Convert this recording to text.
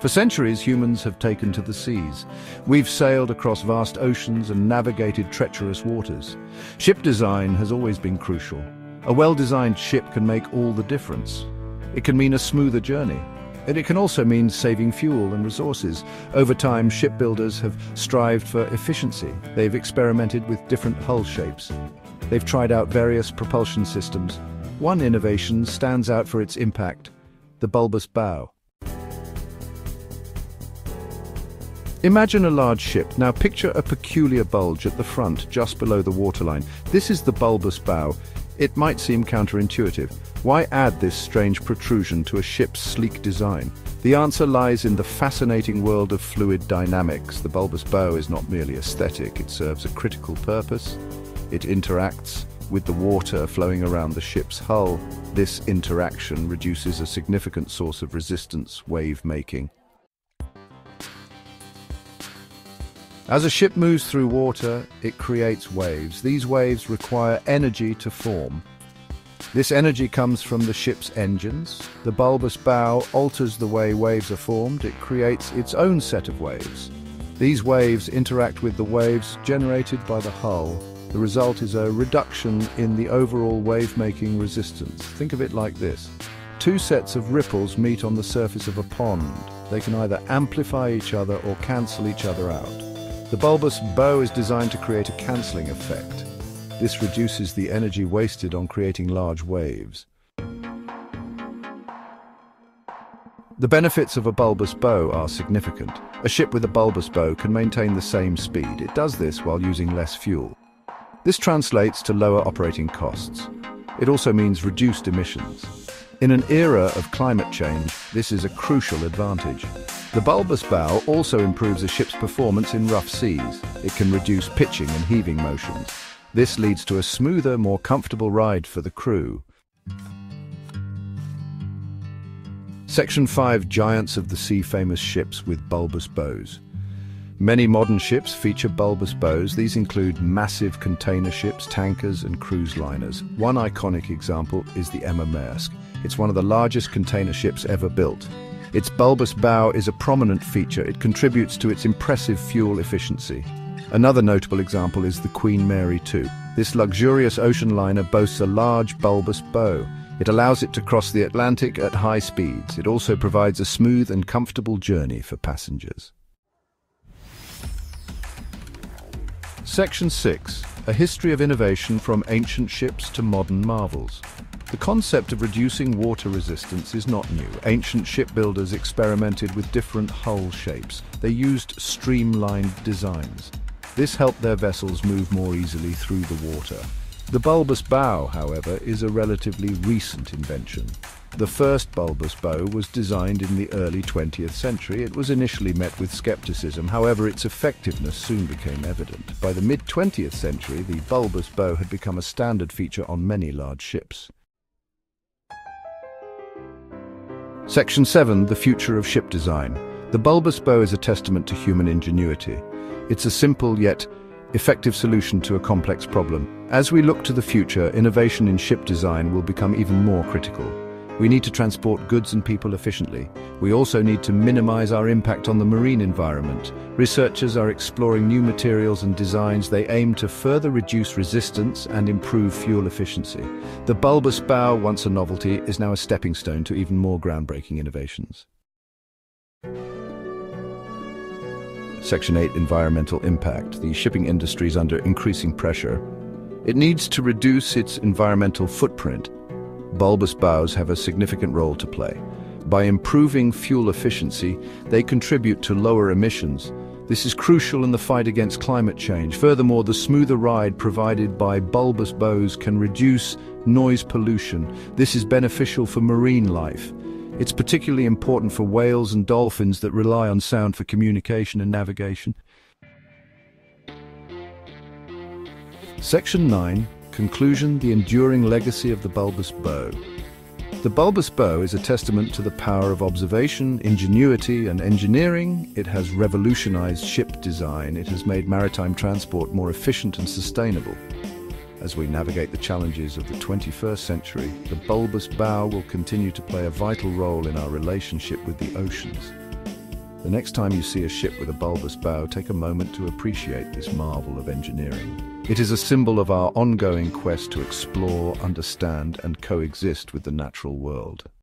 For centuries, humans have taken to the seas. We've sailed across vast oceans and navigated treacherous waters. Ship design has always been crucial. A well-designed ship can make all the difference. It can mean a smoother journey, and it can also mean saving fuel and resources. Over time, shipbuilders have strived for efficiency. They've experimented with different hull shapes. They've tried out various propulsion systems. One innovation stands out for its impact: the bulbous bow. Imagine a large ship. Now picture a peculiar bulge at the front, just below the waterline. This is the bulbous bow. It might seem counterintuitive. Why add this strange protrusion to a ship's sleek design? The answer lies in the fascinating world of fluid dynamics. The bulbous bow is not merely aesthetic, it serves a critical purpose. It interacts with the water flowing around the ship's hull. This interaction reduces a significant source of resistance, wave making. As a ship moves through water, it creates waves. These waves require energy to form. This energy comes from the ship's engines. The bulbous bow alters the way waves are formed. It creates its own set of waves. These waves interact with the waves generated by the hull. The result is a reduction in the overall wave-making resistance. Think of it like this. Two sets of ripples meet on the surface of a pond. They can either amplify each other or cancel each other out. The bulbous bow is designed to create a cancelling effect. This reduces the energy wasted on creating large waves. The benefits of a bulbous bow are significant. A ship with a bulbous bow can maintain the same speed. It does this while using less fuel. This translates to lower operating costs. It also means reduced emissions. In an era of climate change, this is a crucial advantage. The bulbous bow also improves a ship's performance in rough seas. It can reduce pitching and heaving motions. This leads to a smoother, more comfortable ride for the crew. Section 5: Giants of the Sea. Famous ships with bulbous bows. Many modern ships feature bulbous bows. These include massive container ships, tankers and cruise liners. One iconic example is the Emma Maersk. It's one of the largest container ships ever built. Its bulbous bow is a prominent feature. It contributes to its impressive fuel efficiency. Another notable example is the Queen Mary 2. This luxurious ocean liner boasts a large bulbous bow. It allows it to cross the Atlantic at high speeds. It also provides a smooth and comfortable journey for passengers. Section 6: A history of innovation from ancient ships to modern marvels. The concept of reducing water resistance is not new. Ancient shipbuilders experimented with different hull shapes. They used streamlined designs. This helped their vessels move more easily through the water. The bulbous bow, however, is a relatively recent invention. The first bulbous bow was designed in the early 20th century. It was initially met with skepticism. However, its effectiveness soon became evident. By the mid-20th century, the bulbous bow had become a standard feature on many large ships. Section 7: The Future of Ship Design. The bulbous bow is a testament to human ingenuity. It's a simple yet effective solution to a complex problem. As we look to the future, innovation in ship design will become even more critical. We need to transport goods and people efficiently. We also need to minimize our impact on the marine environment. Researchers are exploring new materials and designs. They aim to further reduce resistance and improve fuel efficiency. The bulbous bow, once a novelty, is now a stepping stone to even more groundbreaking innovations. Section 8: Environmental Impact. The shipping industry is under increasing pressure. It needs to reduce its environmental footprint. Bulbous bows have a significant role to play. By improving fuel efficiency, they contribute to lower emissions. This is crucial in the fight against climate change. Furthermore, the smoother ride provided by bulbous bows can reduce noise pollution. This is beneficial for marine life. It's particularly important for whales and dolphins that rely on sound for communication and navigation. Section 9: Conclusion: The Enduring Legacy of the Bulbous Bow. The bulbous bow is a testament to the power of observation, ingenuity and engineering. It has revolutionized ship design. It has made maritime transport more efficient and sustainable. As we navigate the challenges of the 21st century, the bulbous bow will continue to play a vital role in our relationship with the oceans. The next time you see a ship with a bulbous bow, take a moment to appreciate this marvel of engineering. It is a symbol of our ongoing quest to explore, understand, and coexist with the natural world.